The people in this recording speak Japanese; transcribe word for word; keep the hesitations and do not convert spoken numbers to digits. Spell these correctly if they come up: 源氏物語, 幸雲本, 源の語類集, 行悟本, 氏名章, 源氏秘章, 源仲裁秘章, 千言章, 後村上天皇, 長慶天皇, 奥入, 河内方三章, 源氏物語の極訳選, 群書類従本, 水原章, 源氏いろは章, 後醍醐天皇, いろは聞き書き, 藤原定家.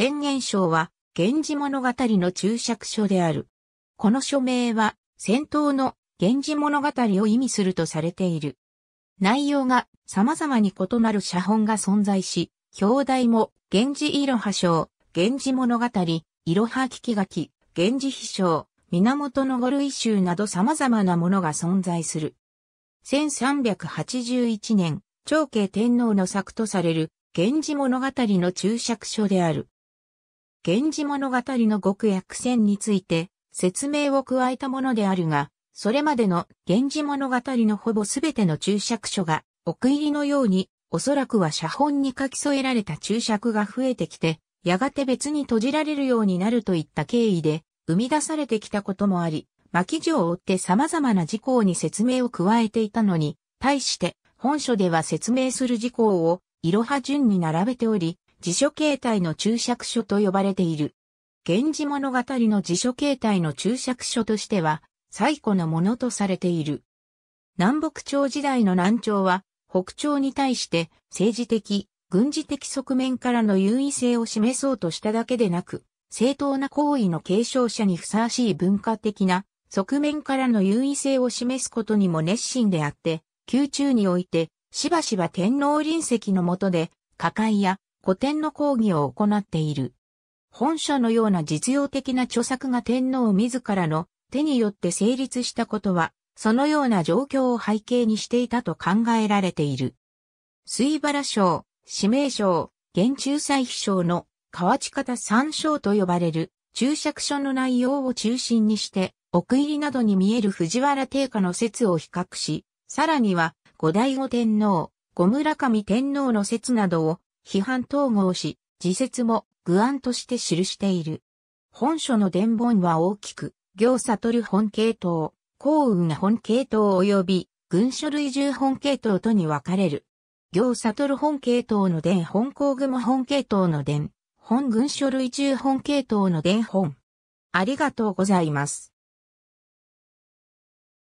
千言章は、源氏物語の注釈書である。この書名は、先頭の源氏物語を意味するとされている。内容が様々に異なる写本が存在し、表題も、源氏いろは章、源氏物語、いろは聞き書き、源氏秘章、源の語類集など様々なものが存在する。せんさんびゃくはちじゅういちねん、長慶天皇の作とされる、源氏物語の注釈書である。源氏物語の極訳選について説明を加えたものであるが、それまでの源氏物語のほぼすべての注釈書が、奥入りのように、おそらくは写本に書き添えられた注釈が増えてきて、やがて別に閉じられるようになるといった経緯で、生み出されてきたこともあり、巻き順を追って様々な事項に説明を加えていたのに、対して本書では説明する事項をいろは順に並べており、辞書形態の注釈書と呼ばれている。源氏物語の辞書形態の注釈書としては最古のものとされている。南北朝時代の南朝は北朝に対して政治的、軍事的側面からの優位性を示そうとしただけでなく、正当な行為の継承者にふさわしい文化的な側面からの優位性を示すことにも熱心であって、宮中においてしばしば天皇臨席の下で歌会や古典の講義を行っている。本書のような実用的な著作が天皇自らの手によって成立したことは、そのような状況を背景にしていたと考えられている。水原章、氏名章、源仲裁秘章の河内方三章と呼ばれる注釈書の内容を中心にして、奥入りなどに見える藤原定家の説を比較し、さらには後醍醐天皇、後村上天皇の説などを批判統合し、自説も具案として記している。本書の伝本は大きく、行悟本系統、幸雲本系統及び群書類従本系統とに分かれる。行悟本系統の伝本、幸雲本系統の伝本、群書類従本系統の伝本。ありがとうございます。